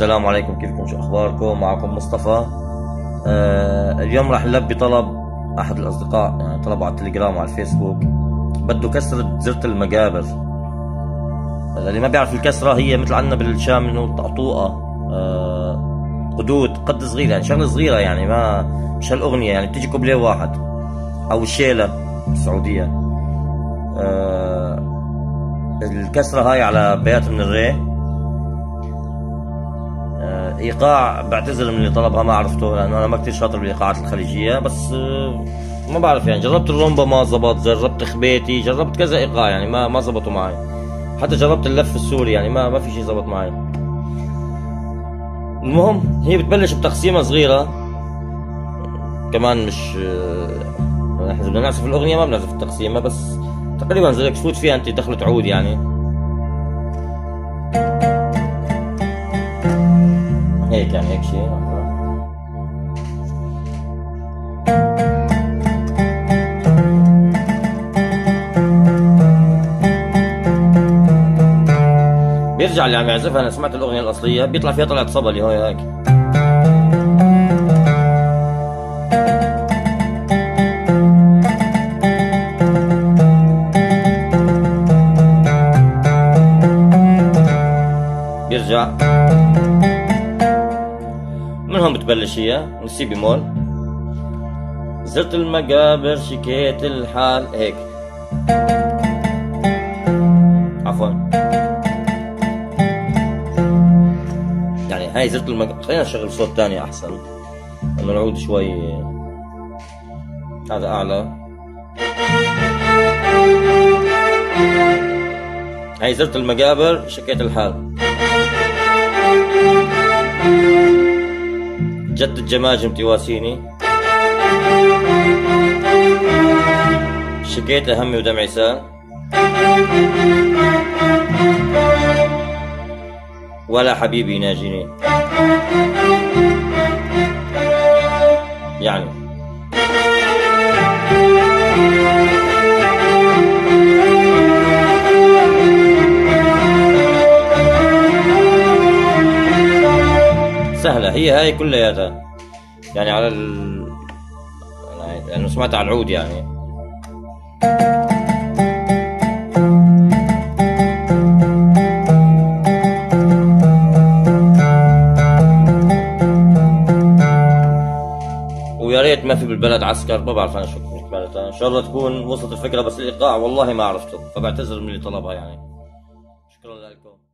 السلام عليكم، كيفكم، شو اخباركم؟ معكم مصطفى. اليوم راح نلبي طلب احد الاصدقاء، يعني طلبوا على التليجرام وعلى الفيسبوك، بده كسرة زرة المجابر. اللي ما بيعرف الكسرة هي مثل عندنا بالشام انه طقطوقة، قدود، قد صغير، يعني شغلة صغيرة، يعني ما مش هالاغنية، يعني بتيجي كوبليه واحد او الشيلة بالسعودية. الكسرة هاي على بيات من الري، ايقاع بعتذر من اللي طلبها ما عرفته لانه انا ما كثير شاطر بالايقاعات الخليجيه، بس ما بعرف، يعني جربت الرومبا ما زبط، جربت خبيتي، جربت كذا ايقاع، يعني ما زبطوا معي، حتى جربت اللف السوري يعني ما في شيء زبط معي. المهم هي بتبلش بتقسيمه صغيره، كمان مش احنا بدنا نعزف الاغنيه ما بنعزف التقسيمه، بس تقريبا زي تفوت فيها انت دخلت عود يعني هيك، يعني هيك شيء. بيرجع اللي عم يعزفها، انا سمعت الاغنيه الاصليه بيطلع فيها طلعت صبلي هاي هيك، بيرجع من هون بتبلش هي من سي بيمول، زرت المقابر شكيت الحال هيك، عفوا يعني هاي زرت المقابر. خلينا نشغل صوت ثاني احسن لما نعود شوي، هذا اعلى. هاي زرت المقابر شكيت الحال، جت الجماجم تواسيني، شكيت همي ودمعي سال، ولا حبيبي يناجيني، يعني سهلة هي هاي كلياتها، يعني على يعني سمعتها على العود يعني. ويا ريت ما في بالبلد عسكر، ما بعرف انا شو كنت، ان شاء الله تكون وصلت الفكرة، بس الايقاع والله ما عرفته، فبعتذر من اللي طلبها يعني. شكرا لكم.